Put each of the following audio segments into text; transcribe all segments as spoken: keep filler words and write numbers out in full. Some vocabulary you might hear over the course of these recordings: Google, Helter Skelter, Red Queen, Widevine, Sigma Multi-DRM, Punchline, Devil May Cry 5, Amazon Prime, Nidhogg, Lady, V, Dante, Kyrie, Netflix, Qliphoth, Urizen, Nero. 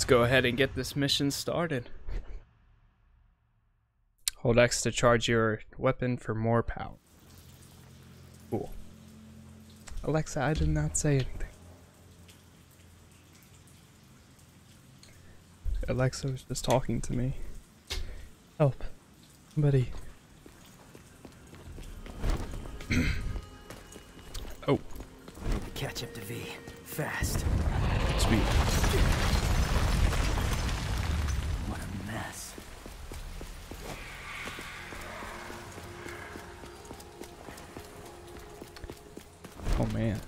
Let's go ahead and get this mission started. Hold X to charge your weapon for more power. Cool. Alexa, I did not say anything. Alexa was just talking to me. Help. Somebody. Oh. Need to catch up to V. Fast. Sweet. What a mess. Oh man.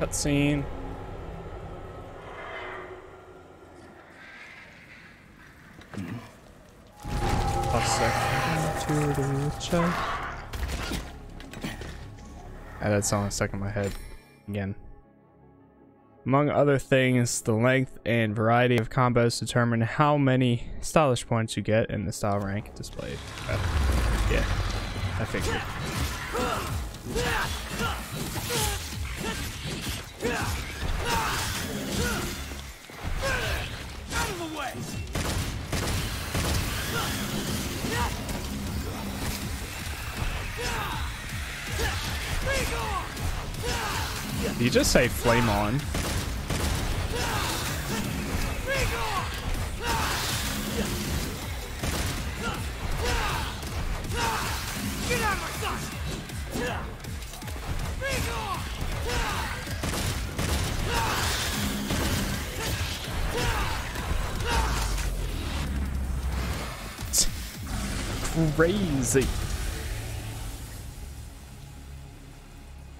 Cutscene. Ah, that song is stuck in my head again. Among other things, the length and variety of combos determine how many stylish points you get in the style rank displayed. Uh, yeah, I figured. Out of the way! Did you just say flame on? Get out of my sight! Crazy.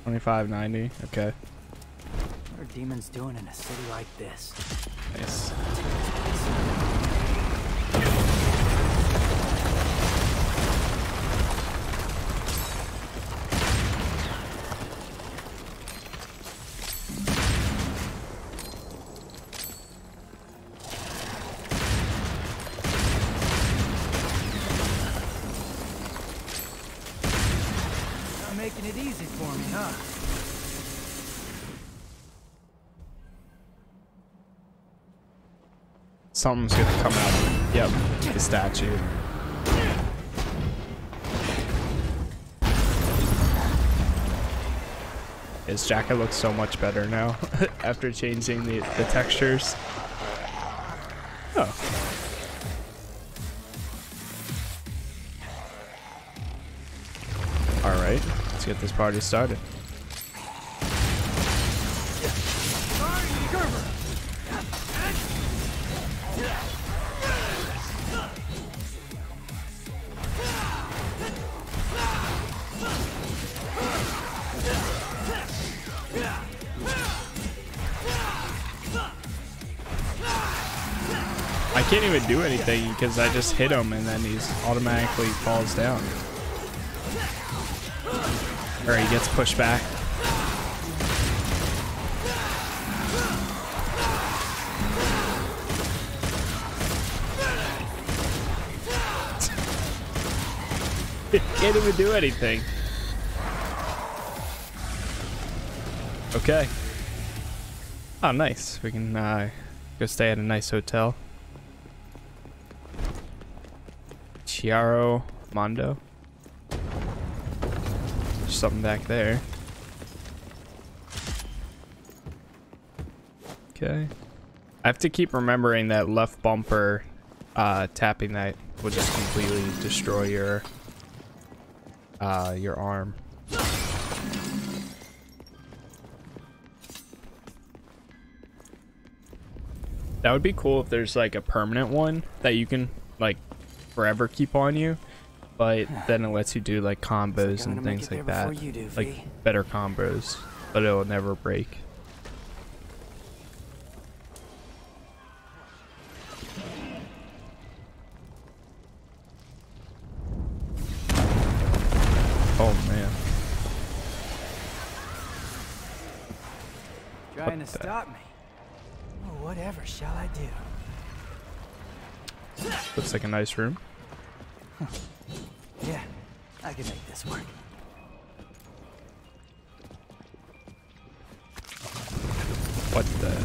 twenty-five ninety, okay. What are demons doing in a city like this? Nice. Making it easy for me, huh? Something's gonna come out. Yep, the statue. His jacket looks so much better now after changing the, the textures. Oh. Let's get this party started. I can't even do anything because I just hit him and then he automatically falls down. Or he gets pushed back. Can't even do anything. Okay. Oh, nice. We can uh, go stay at a nice hotel. Chiaro Mondo. Something back there. Okay. I have to keep remembering that left bumper uh, tapping that will just completely destroy your uh, your arm. That would be cool if there's like a permanent one that you can like forever keep on you. But then it lets you do like combos and things like that, do, like better combos, but it'll never break. Oh man! Trying to stop me? Oh, whatever shall I do? Looks like a nice room. Yeah, I can make this work. What the?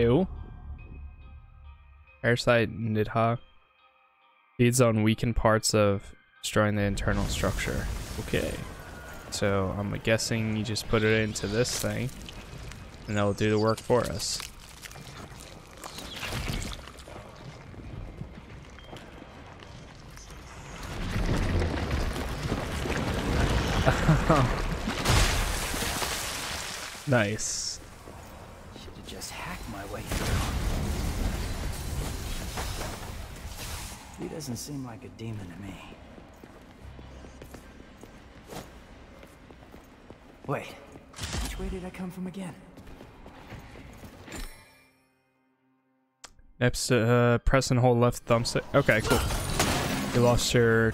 Ew. Parasite Nidhogg. Feeds on weakened parts of destroying the internal structure. Okay. So I'm guessing you just put it into this thing and that'll do the work for us. Nice. Should have just hacked my way through. He doesn't seem like a demon to me. Wait, which way did I come from again? Next, uh, press and hold left thumbstick. Okay, cool. You lost your...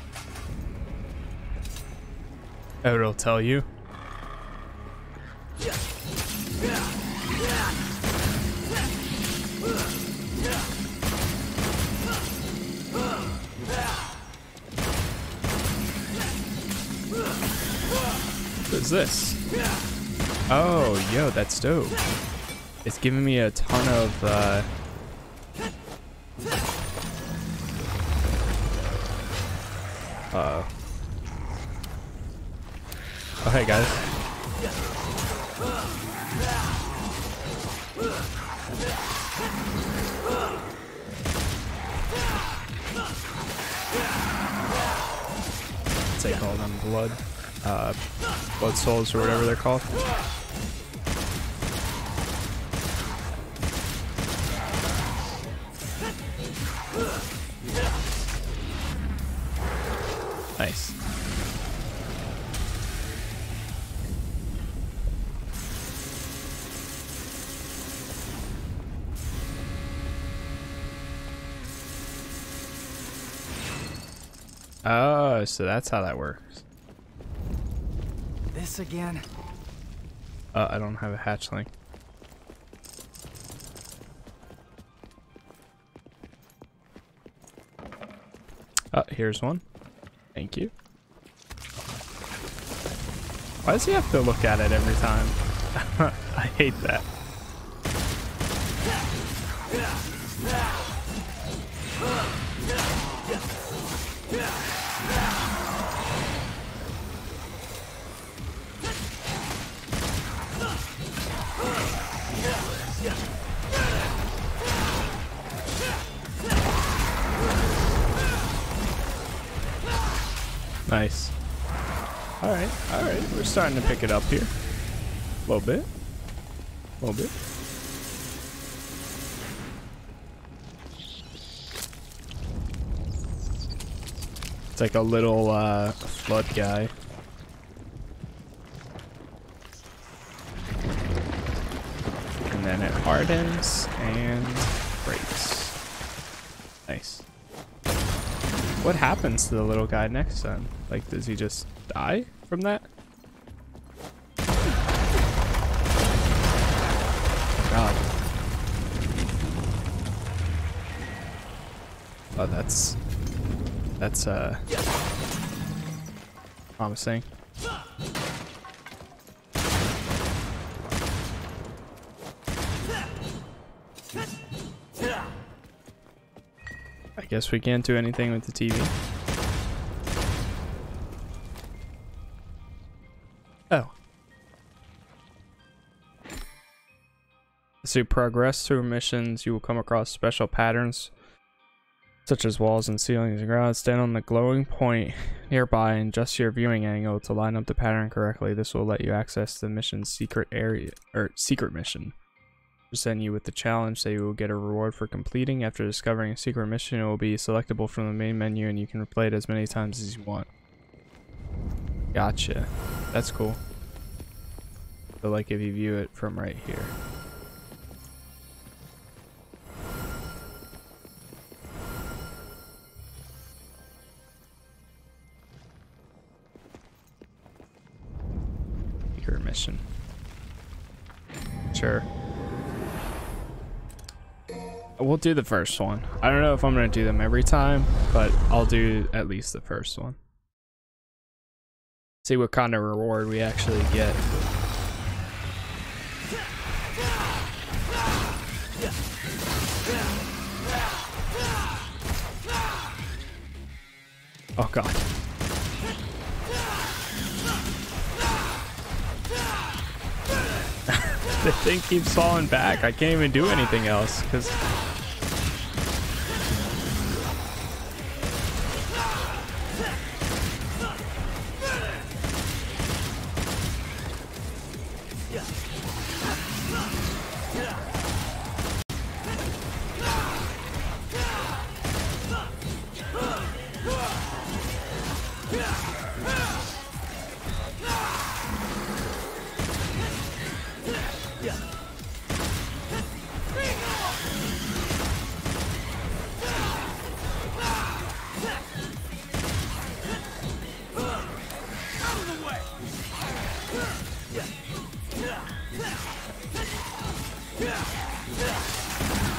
Oh, it'll tell you. This? Oh, yo, that's dope. It's giving me a ton of uh, uh oh, hey guys. Take all them blood. Uh, blood souls or whatever they're called. Nice. Oh, so that's how that works. This again. Uh, I don't have a hatchling. Uh, here's one. Thank you. Why does he have to look at it every time? I hate that. Nice. Alright, alright. We're starting to pick it up here. A little bit. A little bit. It's like a little uh, flood guy. And then it hardens and breaks. Nice. What happens to the little guy next time? Like, does he just die from that? God. Oh, that's... That's, uh... promising. Guess we can't do anything with the T V. Oh. As you progress through missions, you will come across special patterns, such as walls and ceilings and ground. Stand on the glowing point nearby and adjust your viewing angle to line up the pattern correctly. This will let you access the mission's secret area or secret mission. Present you with the challenge that you will get a reward for completing. After discovering a secret mission, it will be selectable from the main menu and you can replay it as many times as you want. Gotcha. That's cool. So like if you view it from right here. Secret mission. Sure. we'll do the first one. I don't know if I'm gonna do them every time, but I'll do at least the first one. See what kind of reward we actually get. Oh god. The thing keeps falling back. I can't even do anything else because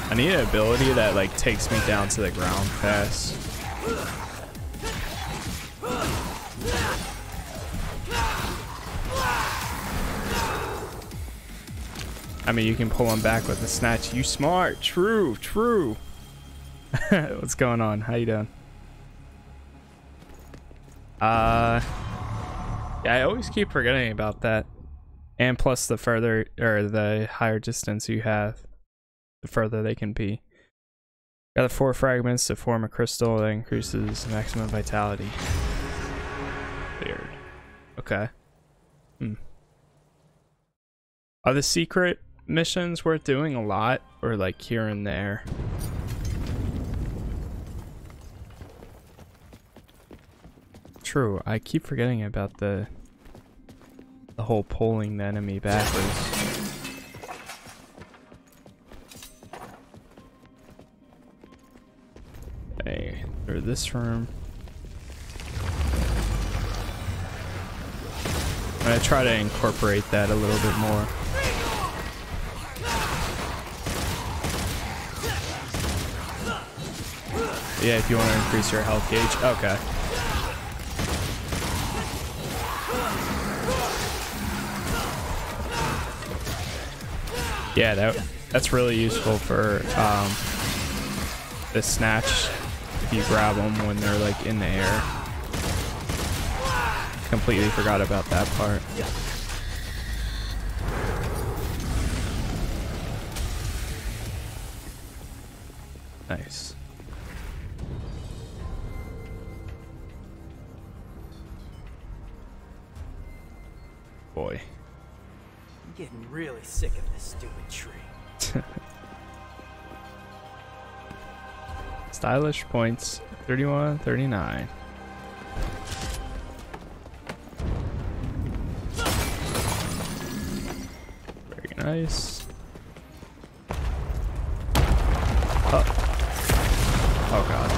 I need an ability that like takes me down to the ground fast. I mean, you can pull him back with a snatch. You smart, true, true. What's going on? How you doing? Uh, yeah, I always keep forgetting about that. And plus, the further or the higher distance you have, the further they can be. Gather four fragments to form a crystal that increases maximum vitality. Weird. Okay. Hmm. Are the secret missions worth doing a lot, or like here and there? True. I keep forgetting about the the whole pulling the enemy backwards. Hey, through this room. I'm gonna try to incorporate that a little bit more. Yeah, if you want to increase your health gauge. Okay. Yeah, that that's really useful for um, the snatch. If you grab them when they're like in the air. Completely forgot about that part. Nice. Boy. I'm getting really sick of this stupid tree. Stylish points, thirty-one, thirty-nine. Very nice. Oh. Oh god.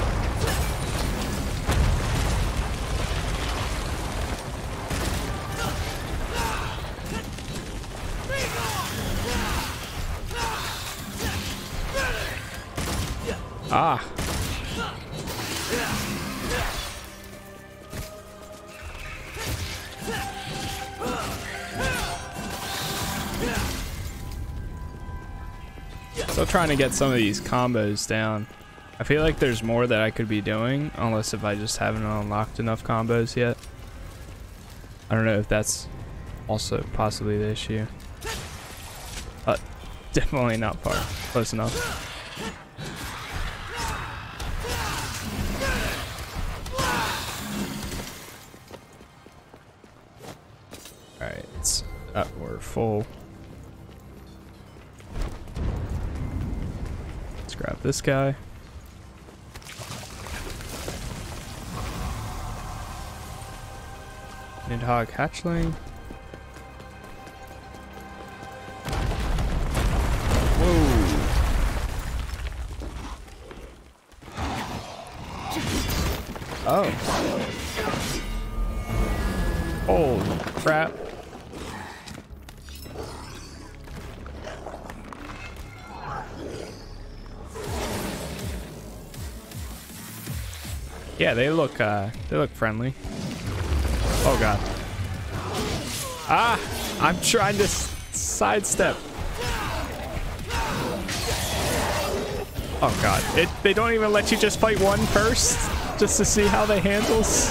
Ah. Still trying to get some of these combos down. I feel like there's more that I could be doing, unless if I just haven't unlocked enough combos yet. I don't know if that's also possibly the issue. But definitely not far, close enough. All right, it's up, we're full. Grab this guy. Nidhogg hatchling. Whoa. Oh. Holy crap. Yeah, they look uh they look friendly. Oh god. Ah, I'm trying to sidestep. Oh god. It they don't even let you just fight one first just to see how they handles.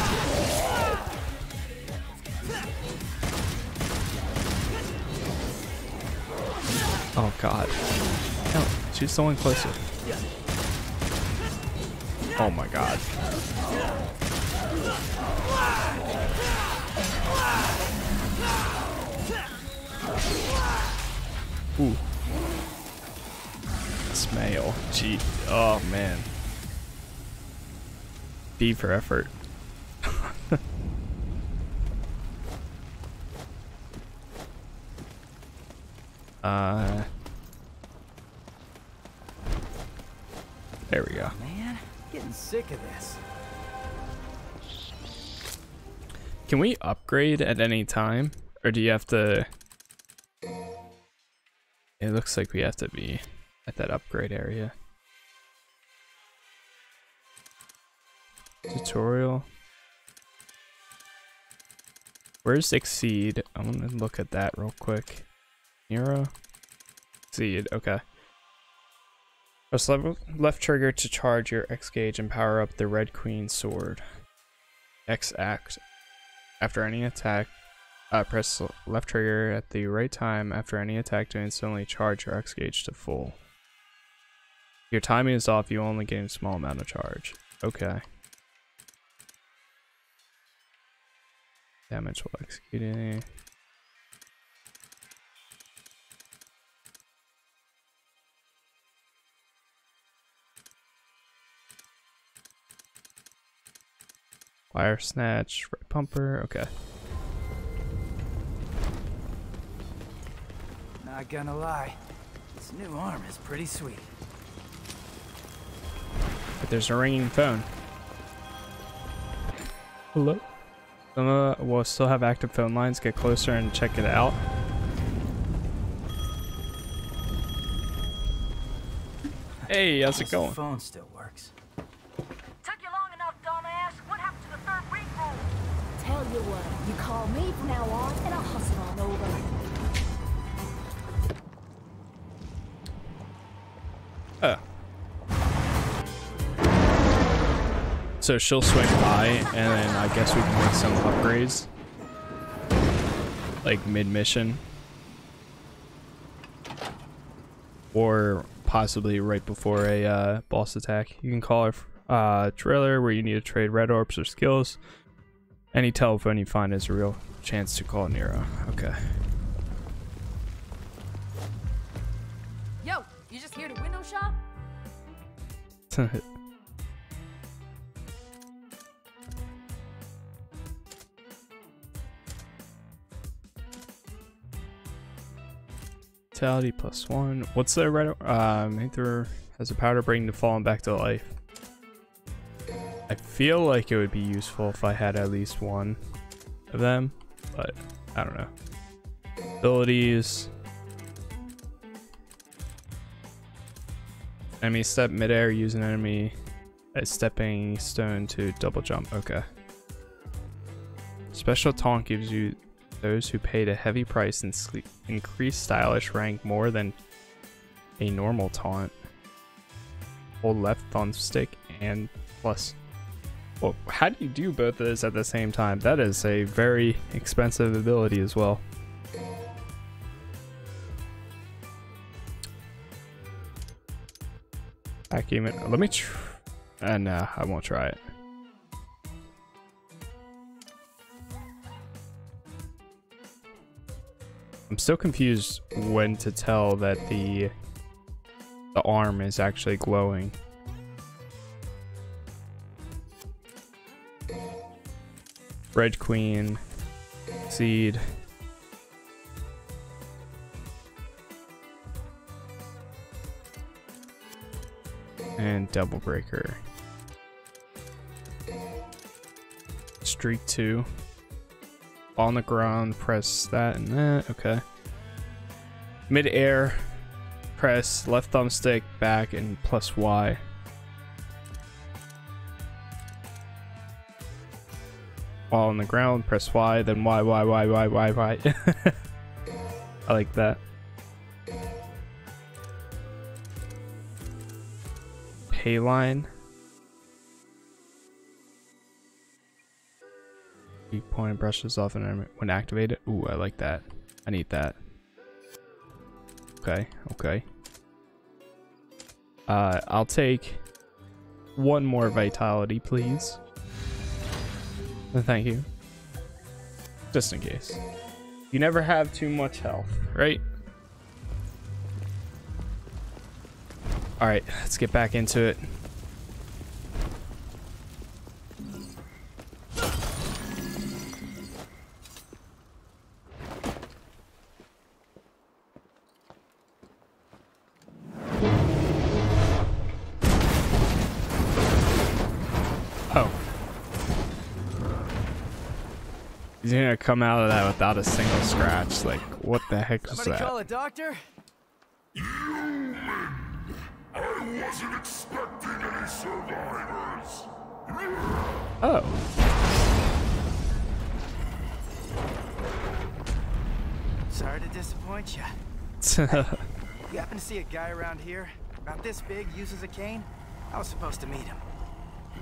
Oh god. No, she's someone closer. Oh my god. Ooh. Smale. Gee. Oh man. B for effort. uh. There we go. Man, getting sick of this. Can we upgrade at any time, or do you have to? It looks like we have to be at that upgrade area. Tutorial. Where's Exceed? I'm gonna look at that real quick. Nero. Exceed. Okay. Press left trigger to charge your X gauge and power up the Red Queen sword. X act. After any attack, uh, press left trigger at the right time after any attack to instantly charge your X gauge to full. If your timing is off, you only gain a small amount of charge. Okay. Damage while executing. Wire snatch, red pumper, okay. Not gonna lie, this new arm is pretty sweet. But there's a ringing phone. Hello? Uh, we'll still have active phone lines. Get closer and check it out. Hey, how's it going? The phone still works. You call me from now on, and I'll hustle on over. Oh. So she'll swing by, and then I guess we can make some upgrades. Like mid-mission. Or possibly right before a uh, boss attack. You can call a uh, trailer where you need to trade red orbs or skills. Any telephone you find is a real chance to call Nero. Okay. Yo, you just here to window shop? Vitality plus one. What's the red? Um, Aether has a power to bring the fallen back to life. I feel like it would be useful if I had at least one of them, but I don't know. Abilities. Enemy step midair, use an enemy as stepping stone to double jump. Okay. Special taunt gives you those who paid a heavy price and increased stylish rank more than a normal taunt. Hold left thumbstick and plus. Well, how do you do both of those at the same time? That is a very expensive ability as well. Vacuum it. Let me try. Uh, nah, I won't try it. I'm still confused when to tell that the the arm is actually glowing. Red Queen, Seed. And Double Breaker. Streak two. On the ground, press that and that, okay. Mid-air, press left thumbstick, back, and plus Y. fall on the ground, press Y, then Y, Y, Y, Y, Y, Y. I like that. Pay line. Weak point brushes off and when activated. Ooh, I like that. I need that. Okay, okay. Uh, I'll take one more vitality, please. Thank you. Just in case. You never have too much health, right? Alright, let's get back into it. He's gonna come out of that without a single scratch. Like, what the heck was that? Somebody call a doctor? Human! I wasn't expecting any survivors! Oh. Sorry to disappoint you. You happen to see a guy around here? About this big, uses a cane? I was supposed to meet him.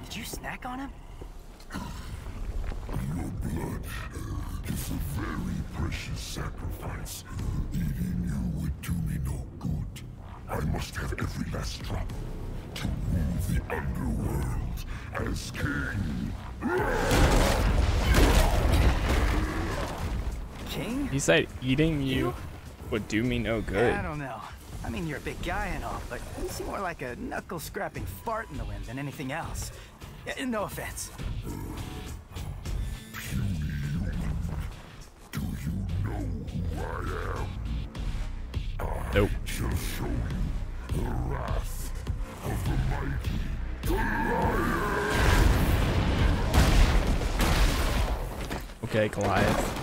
Did you snack on him? Blood is a very precious sacrifice. Eating you would do me no good. I must have every last drop to rule the underworld as king. King? He said eating you would do me no good. I don't know. I mean, you're a big guy and all, but you seem more like a knuckle-scrapping fart in the wind than anything else. No offense. Nope. I shall show you the wrath of the mighty, the lion. Okay, Goliath.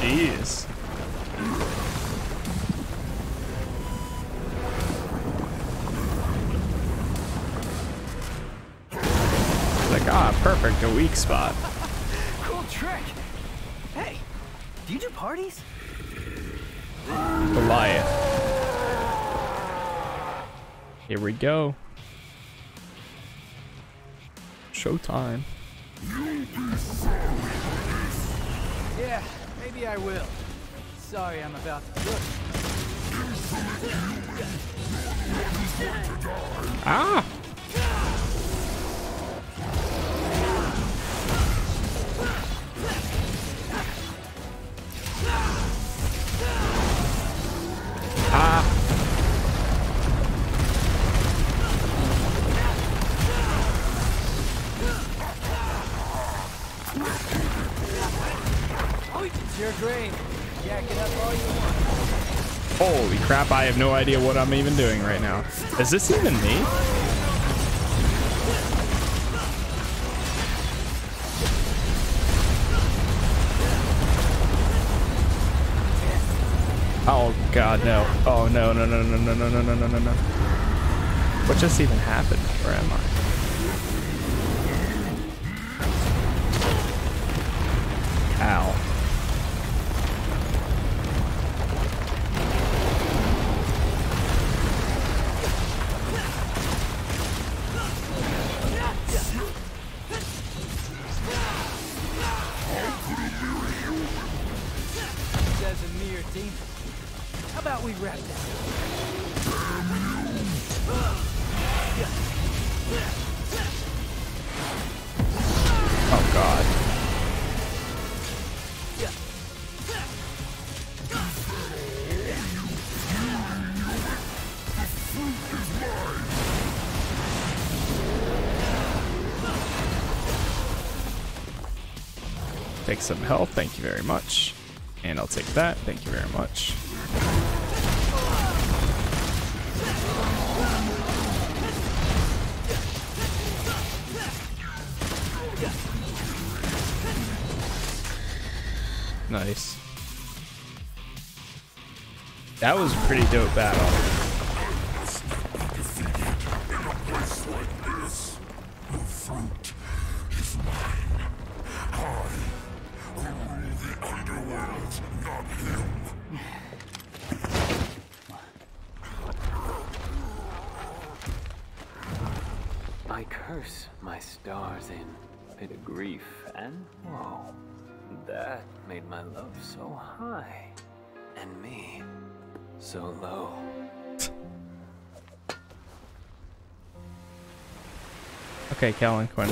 Jeez. Ah, perfect, a weak spot. Cool trick. Hey, do you do parties? Goliath. Here we go. Showtime. You'll be sorry for this. Yeah, maybe I will. Sorry I'm about to do it. Ah! Holy crap, I have no idea what I'm even doing right now. Is this even me? Oh god, no. Oh no, no, no, no, no, no, no, no, no, no. What just even happened? Where am I? Take some health, thank you very much. And I'll take that, thank you very much. Nice. That was a pretty dope battle. curse my stars in, made a grief and woe. That made my love so high, and me so low. Okay, Cal and Quinn.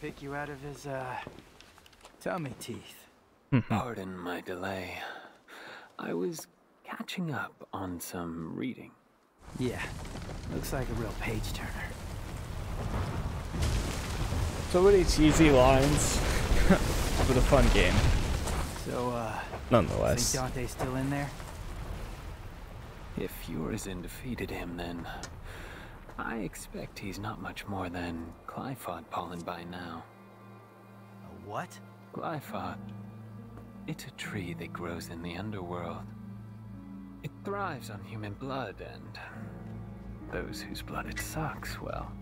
Pick you out of his uh tummy teeth. Pardon my delay. I was catching up on some reading. Yeah, looks like a real page turner. So many cheesy lines. But a fun game. So uh nonetheless. Think Dante's still in there? If Urizen defeated him, then I expect he's not much more than Qliphoth pollen by now. A what? Qliphoth. It's a tree that grows in the underworld. It thrives on human blood, and those whose blood it sucks, well,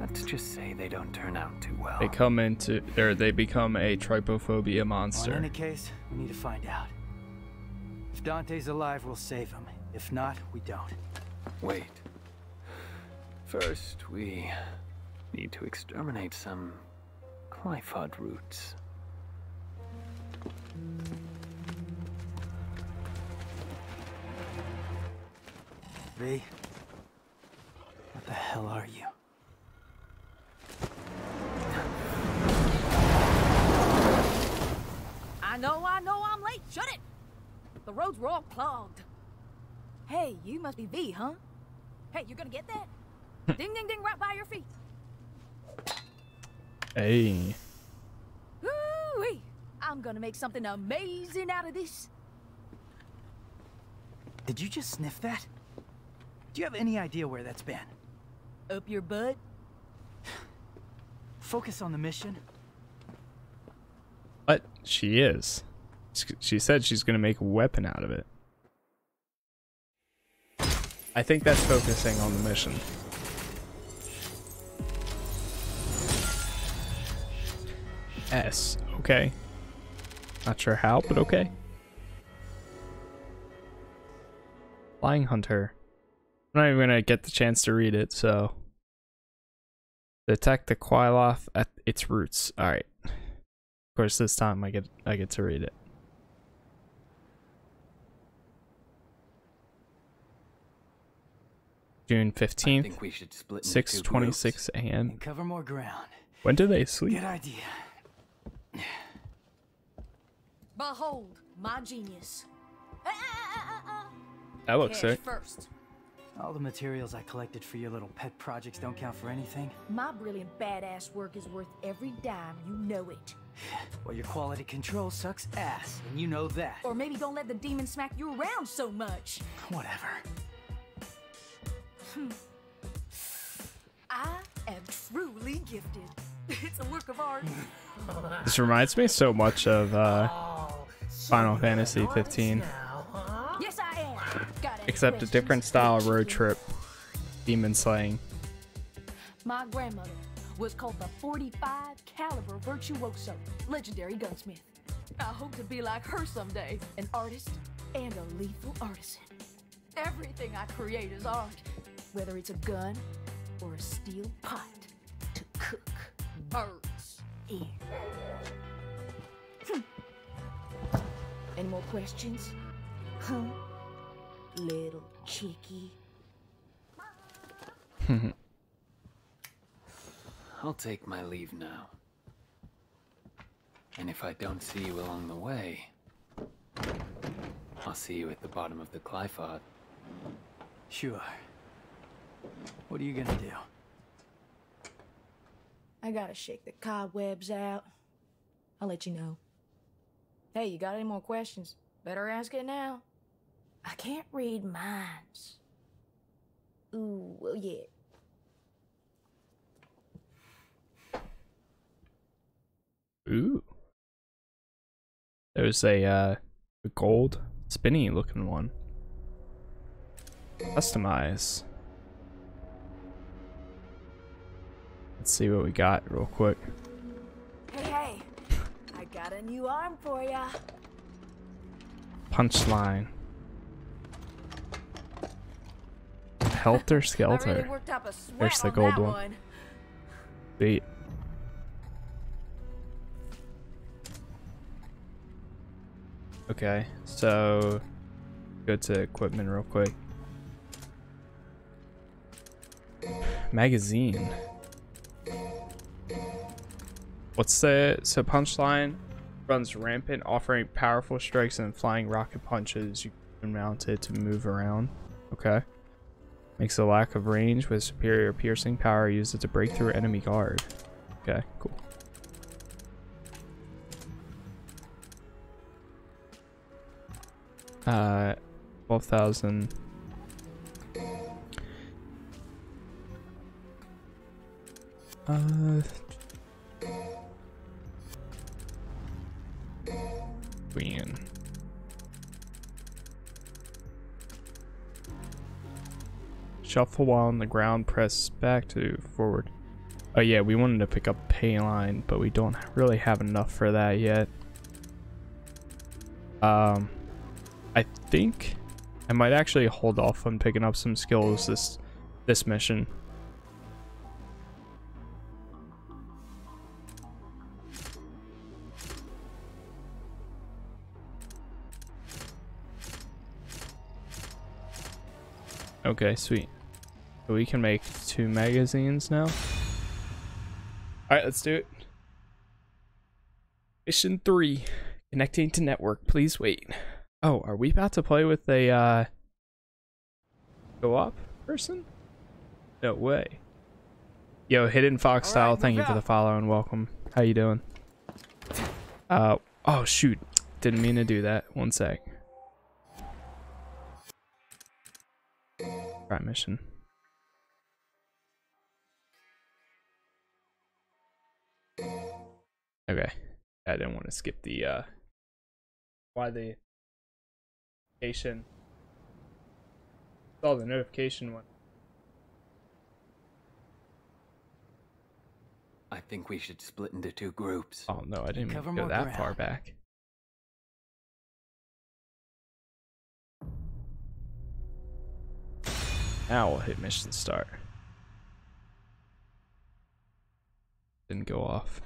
let's just say they don't turn out too well. They come into, or they become a trypophobia monster. Well, in any case, we need to find out. If Dante's alive, we'll save him. If not, we don't. Wait. First, we need to exterminate some Qliphoth roots. V, what the hell are you? I know, I know I'm late. Shut it! The roads were all clogged. Hey, you must be V, huh? Hey, you're gonna get that? Ding, ding, ding, right by your feet. Hey. Woo-wee. I'm gonna make something amazing out of this. Did you just sniff that? Do you have any idea where that's been? Up your butt? Focus on the mission. But she is. She said she's gonna make a weapon out of it. I think that's focusing on the mission. S. Okay. Not sure how, but okay. Flying Hunter. I'm not even gonna get the chance to read it, so. Detect the Qliphoth at its roots. Alright. Of course this time I get I get to read it. June fifteenth. I think we should split into six twenty-six A M and cover more ground. When do they sleep? Good idea. Behold my genius. That looks sick. First, all the materials I collected for your little pet projects don't count for anything. My brilliant badass work is worth every dime, you know it. Well, your quality control sucks ass, and you know that. Or maybe don't let the demon smack you around so much. Whatever. Hmm. I am truly gifted. It's a work of art. This reminds me so much of uh, oh, Final Fantasy fifteen. Now, huh? Yes, I am. Got Except questions. A different style road trip. Demon slaying. My grandmother was called the forty-five caliber virtuoso, legendary gunsmith. I hope to be like her someday, an artist and a lethal artisan. Everything I create is art, whether it's a gun or a steel pot to cook. Birds. Yeah. Hm. Any more questions? Huh? Little cheeky. I'll take my leave now. And if I don't see you along the way, I'll see you at the bottom of the Qliphoth. Sure. What are you gonna do? I gotta shake the cobwebs out. I'll let you know. Hey, you got any more questions? Better ask it now. I can't read minds. Ooh, oh yeah. Ooh. There's a, uh, a gold spinny looking one. Customize. Let's see what we got real quick. Hey, hey. I got a new arm for ya. Punchline. Helter Skelter. Really worked up a sweat. There's the gold on one. one. Beat. Okay, so go to equipment real quick. Magazine. What's the so Punchline runs rampant, offering powerful strikes and flying rocket punches. You can mount it to move around. Okay. Makes a lack of range with superior piercing power. Use it to break through enemy guard. Okay, cool. Uh, twelve thousand. Uh, Queen. Shuffle while on the ground. Press back to forward. Oh yeah, we wanted to pick up Payline, but we don't really have enough for that yet. Um. I think I might actually hold off on picking up some skills this this mission. Okay, sweet. So we can make two magazines now. All right, let's do it. Mission three, connecting to network. Please wait. Oh, are we about to play with a, uh, co-op person? No way. Yo, Hidden Fox Style, thank you for the follow and welcome. How you doing? Uh, oh shoot. Didn't mean to do that. One sec. Try mission. Okay. I didn't want to skip the, uh, why the... notification. Saw the notification one. I think we should split into two groups. Oh no, I didn't mean to go that far back. Now we'll hit mission start. Didn't go off.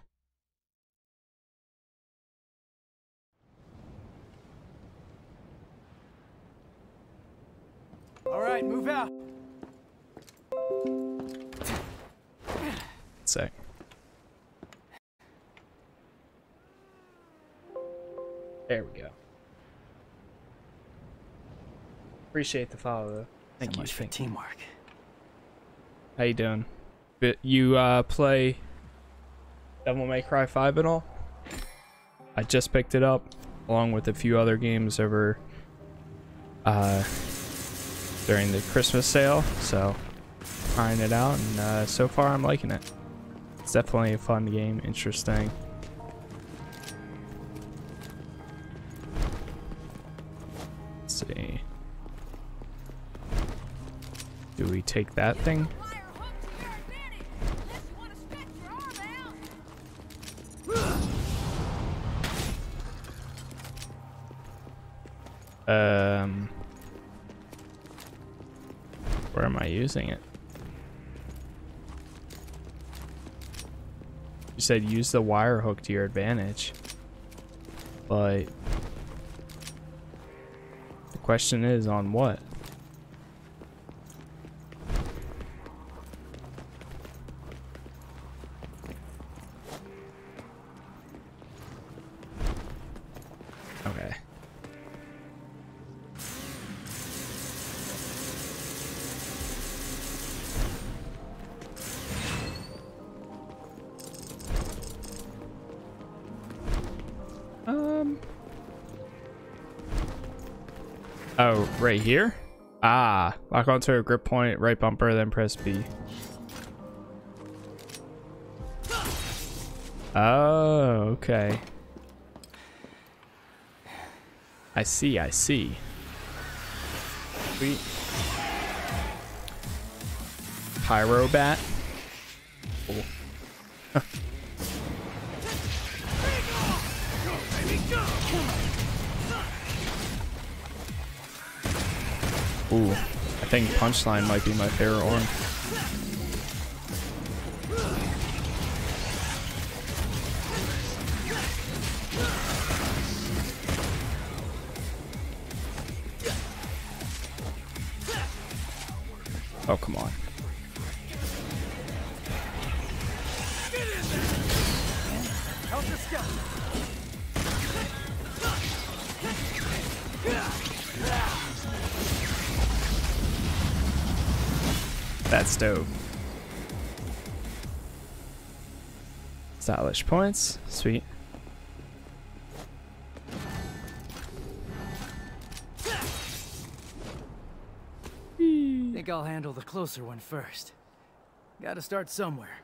All right, move out. Sec. There we go. Appreciate the follow. Thank you for teamwork. How you doing? But you uh, play Devil May Cry five and all? I just picked it up, along with a few other games over. Uh. During the Christmas sale, so trying it out, and uh, so far I'm liking it. It's definitely a fun game, interesting. Let's see. Do we take that thing? Um. Where am I using it? You said use the wire hook to your advantage. But the question is on what? Okay. Oh, right here? Ah, lock onto a grip point, right bumper, then press B. Oh, okay. I see, I see. Sweet. Pyro bat. Cool. Ooh, I think Punchline might be my favorite one. Oh, come on. That's dope. Stylish points. Sweet. Think I'll handle the closer one first. Gotta start somewhere.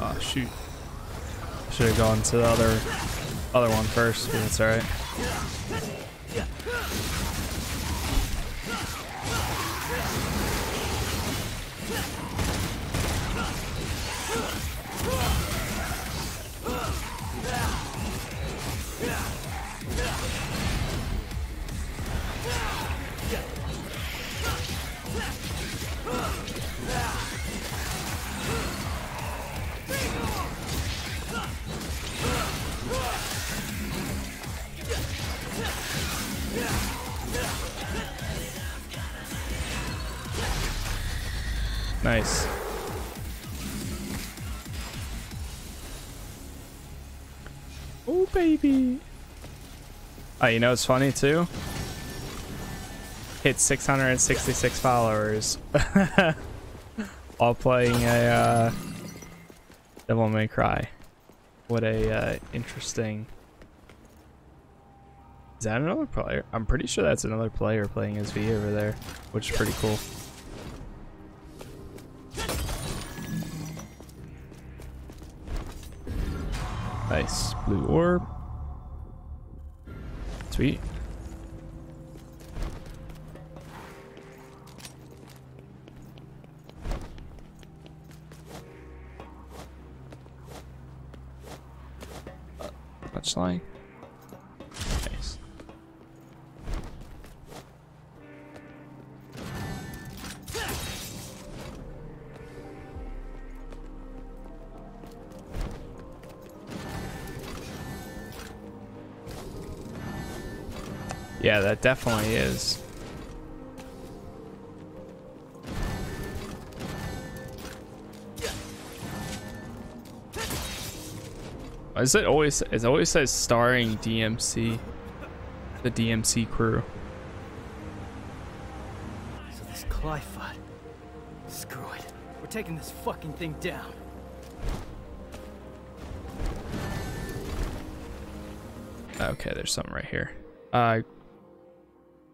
Oh, shoot. Should have gone to the other, other one first, but it's alright. Nice. Oh, baby. Oh, you know what's funny too? Hit six hundred sixty-six followers. All playing a uh, Devil May Cry. What a uh, interesting... Is that another player? I'm pretty sure that's another player playing as V over there, which is pretty cool. Nice. Blue orb. Sweet. Punchline. Nice. Yeah, that definitely is. Is it always? It always says starring D M C, the D M C crew. So this Qliphoth. Screw it. We're taking this fucking thing down. Okay, there's something right here. Uh,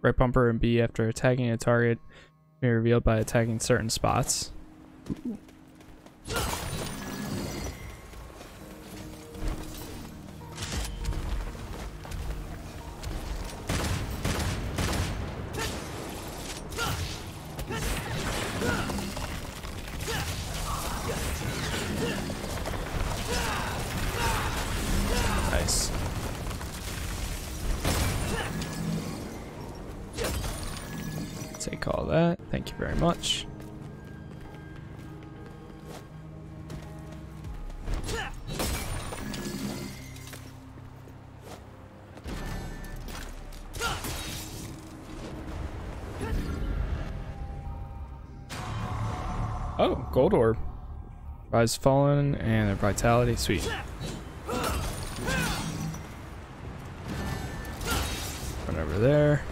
right bumper and B after attacking a target may be revealed by attacking certain spots. Take all that. Thank you very much. Oh, gold orb. Rise fallen and a vitality. Sweet. Run over there.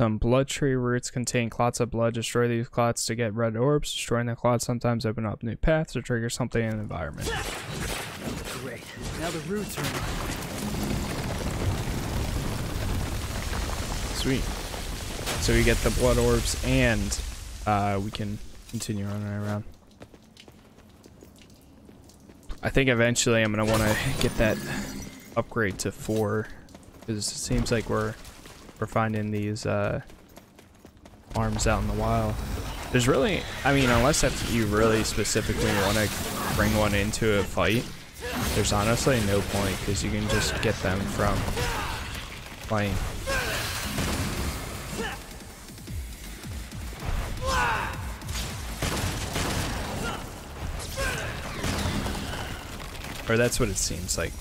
Some blood tree roots contain clots of blood. Destroy these clots to get red orbs. Destroying the clots sometimes open up new paths or trigger something in the environment. Great. Now the roots are in line. Sweet. So we get the blood orbs and uh, we can continue on right around. I think eventually I'm going to want to get that upgrade to four, because it seems like we're we're finding these uh, arms out in the wild. There's really, I mean, unless that's, you really specifically want to bring one into a fight, there's honestly no point, because you can just get them from playing. Or that's what it seems like,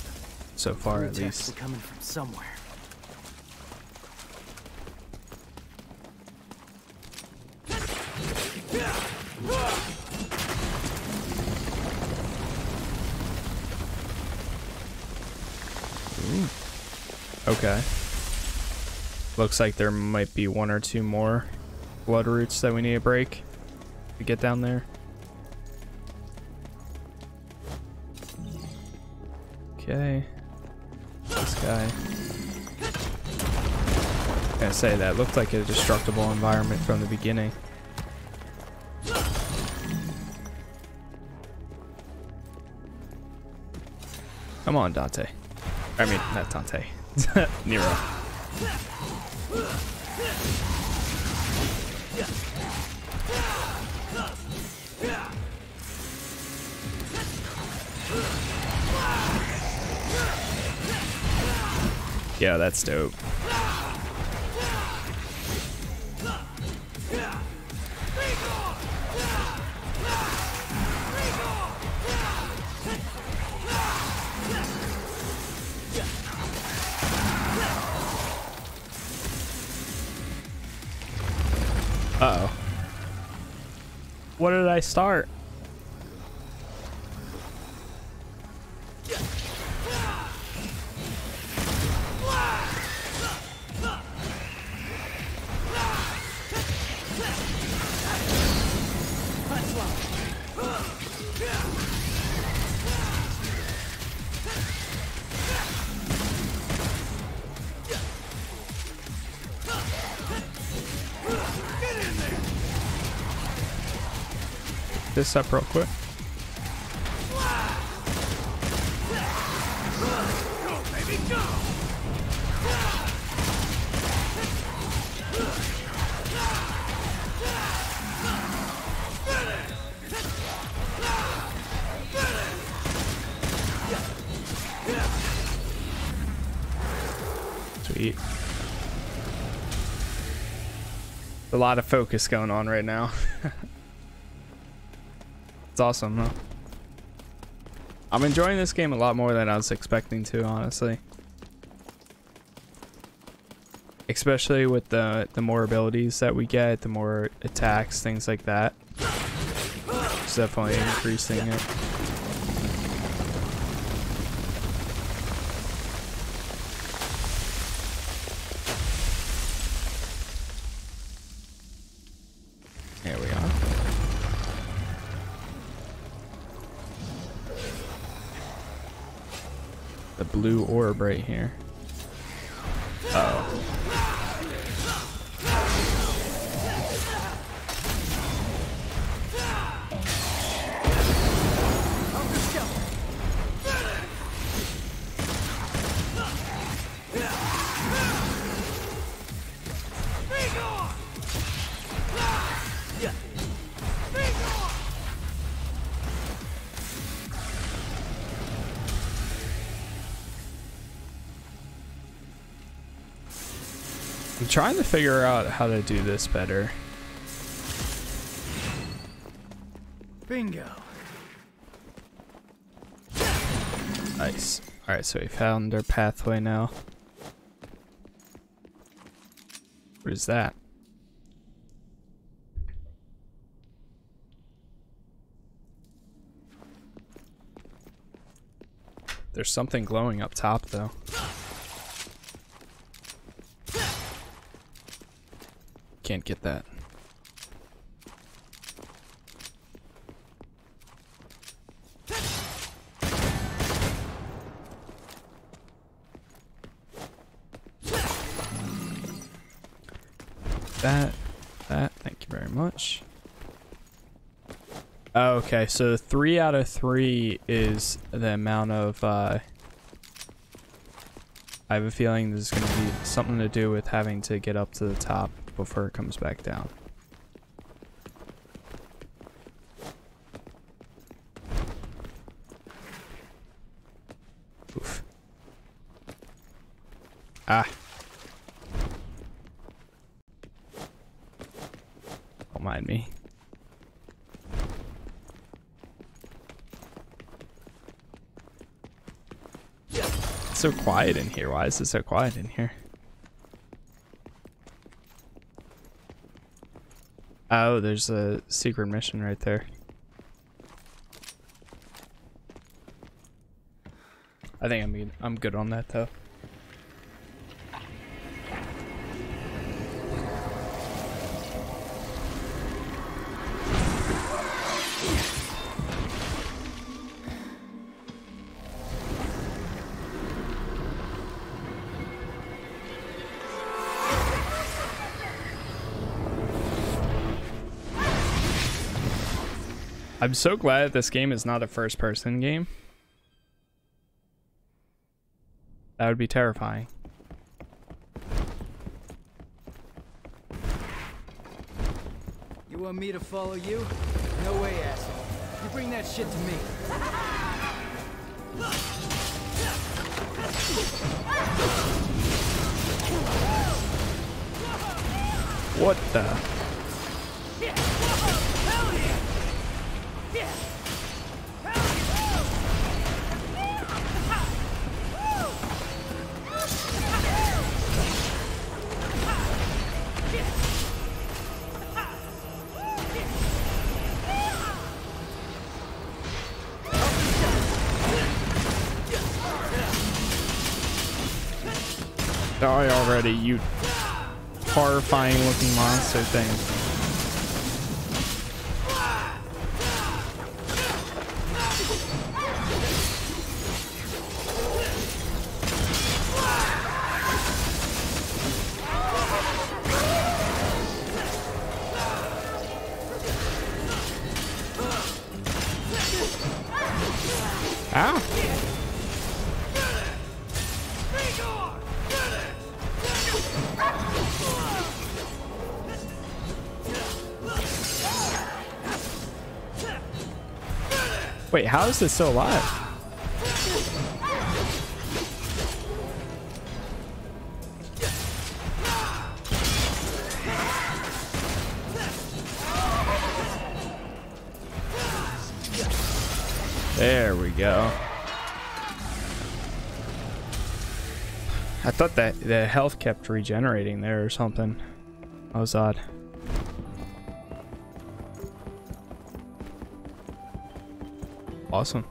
so far at least. Coming from somewhere. Ooh. Okay. Looks like there might be one or two more blood roots that we need to break to get down there. Okay. This guy. I was gonna say that looked like a destructible environment from the beginning. Come on, Dante. I mean, not Dante. Nero. Yeah, that's dope. Uh-oh. What did I start? This up real quick. Go, baby, go. Sweet. A lot of focus going on right now. Awesome, huh? I'm enjoying this game a lot more than I was expecting to, honestly. Especially with the the more abilities that we get, the more attacks, things like that. It's definitely increasing it. Blue orb right here. Uh-oh. Trying to figure out how to do this better. Bingo. Nice. All right, so we found our pathway now. What is that? There's something glowing up top though. can't get that. That, that, thank you very much. Okay, so three out of three is the amount of, uh, I have a feeling this is going to be something to do with having to get up to the top before it comes back down. Oof. Ah. Don't mind me. So quiet in here. Why is it so quiet in here? Oh, there's a secret mission right there. I think I'm good. I'm good on that though. I'm so glad that this game is not a first-person game. That would be terrifying. You want me to follow you? No way, asshole. You bring that shit to me. What the... Die already, you horrifying looking monster thing. Wait, how is this still alive? There we go. I thought that the health kept regenerating there or something. That was odd. Awesome.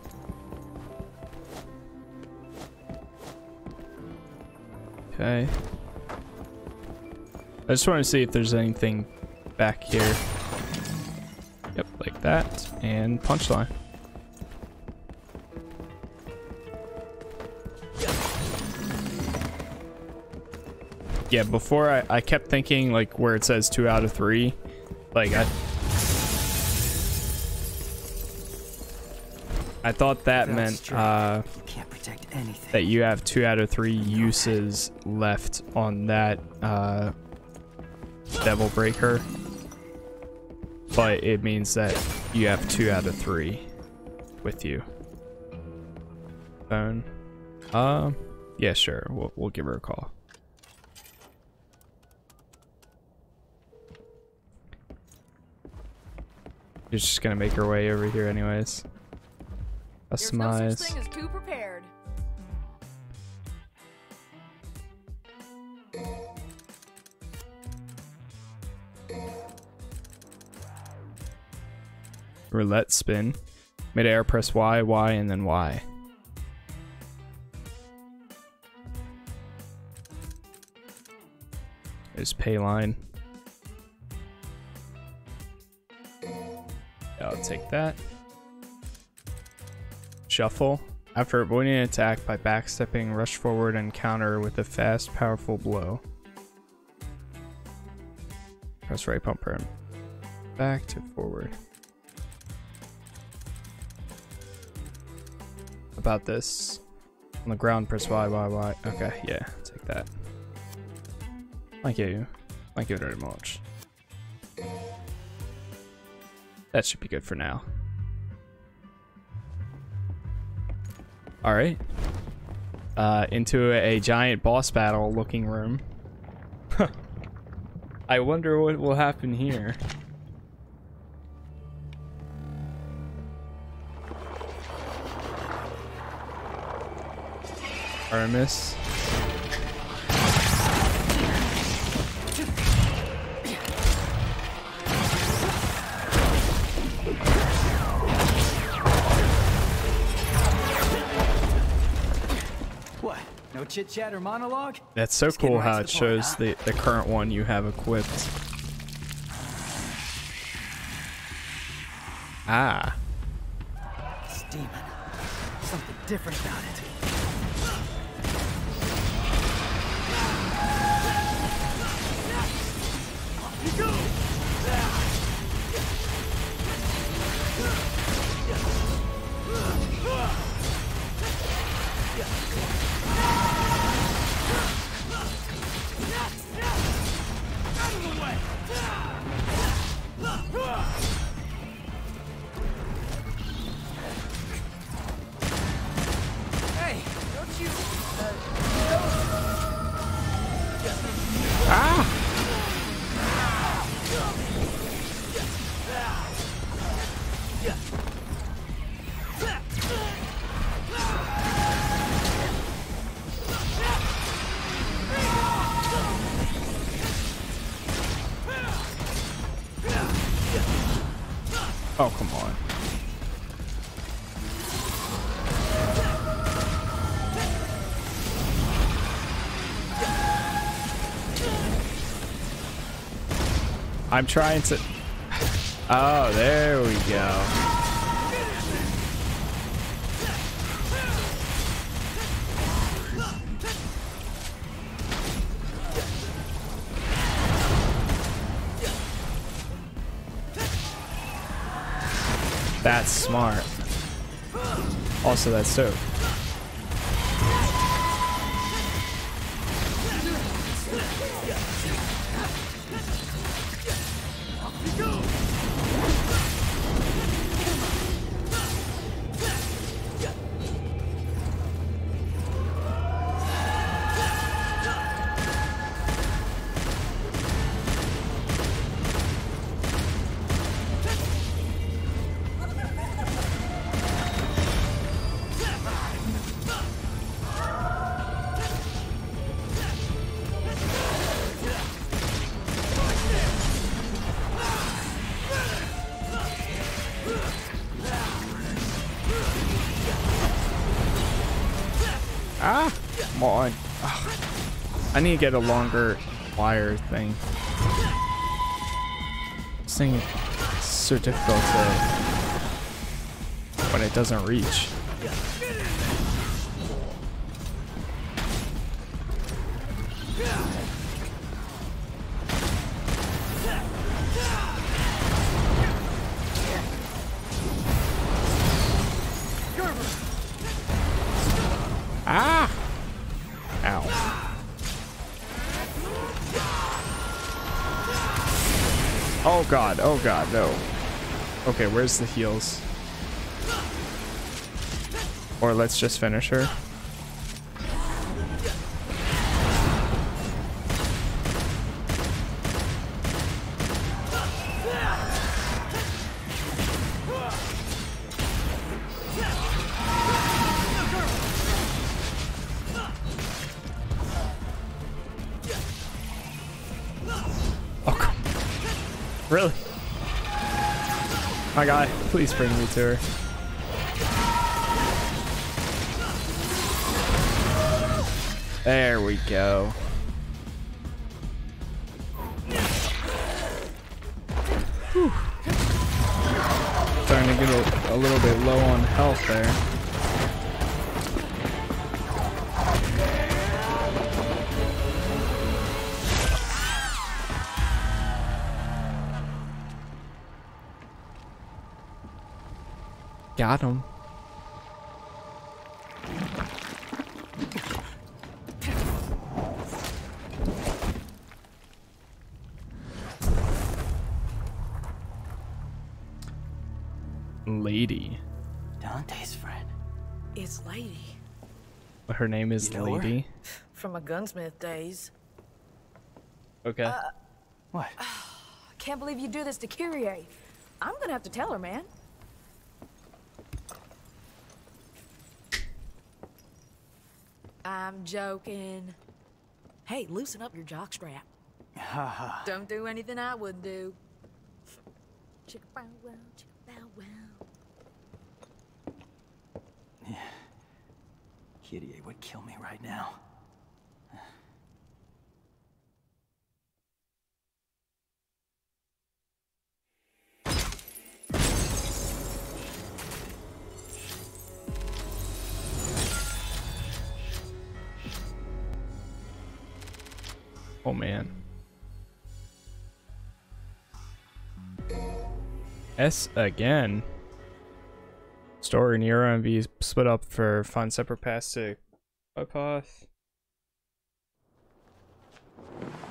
Okay. I just want to see if there's anything back here. Yep, like that. And punchline. Yeah, before I, I kept thinking, like, where it says two out of three. Like, I... I thought that meant uh, that you have two out of three uses left on that uh, Devil Breaker, but it means that you have two out of three with you. Phone. Um. Yeah, sure. We'll we'll give her a call. You're just gonna make her way over here, anyways. There's no such thing as too prepared. Roulette spin. Midair, press Y, Y, and then Y. There's pay line. I'll take that. Shuffle. After avoiding an attack by backstepping, rush forward and counter with a fast, powerful blow. Press right bumper and back to forward. About this. On the ground, press Y, Y, Y. Okay, yeah, take that. Thank you. Thank you very much. That should be good for now. Alright. Uh, into a giant boss battle looking room. I wonder what will happen here. Artemis. What? No chit chat or monologue? That's so cool how it shows the, the current one you have equipped. Ah. This demon. Something different about it. Oh, come on. I'm trying to... Oh, there we go. That's smart. Also, that's dope. Ah, come on. Oh, I need to get a longer wire thing. This thing is so difficult to, when it doesn't reach. Ah! Ow. Oh god, oh god, no. Okay, where's the heals? Or let's just finish her. Really? My guy, please bring me to her. There we go. Whew. starting to get a, a little bit low on health there. Got him. Lady. Dante's friend. It's Lady. Her name is you know Lady. Her? From my gunsmith days. Okay. Uh, what? I can't believe you do this to Kyrie. I'm gonna have to tell her, man. I'm joking. Hey, loosen up your jockstrap. Don't do anything I wouldn't do. Chicka bow wow, chicka bow wow. Yeah. Kyrie would kill me right now. Oh man. S again. Story: Nero and V split up for fun separate paths to Qliphoth.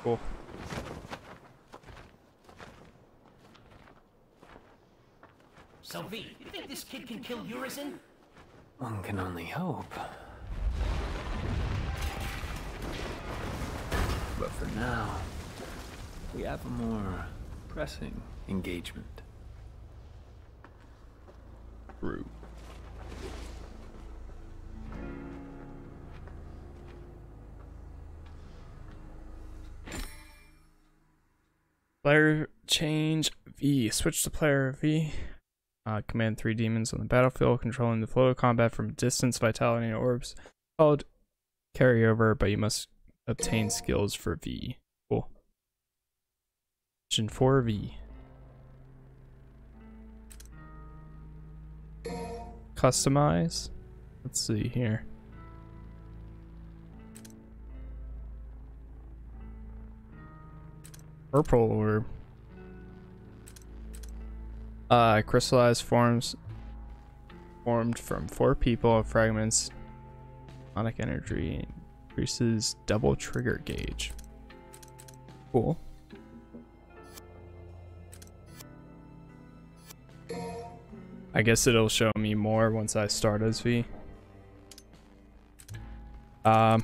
Cool. So V, you think this kid can kill Urizen? One can only hope. But for now, we have a more pressing engagement. True. Player change V. Switch to player V. Uh, command three demons on the battlefield, controlling the flow of combat from distance, vitality, and orbs. Called carryover, but you must obtain skills for V. Cool. Mission for V. Customize. Let's see here. Purple orb. Uh, crystallized forms formed from four people, fragments, sonic energy. Increases double trigger gauge. Cool. I guess it'll show me more once I start as V. Um,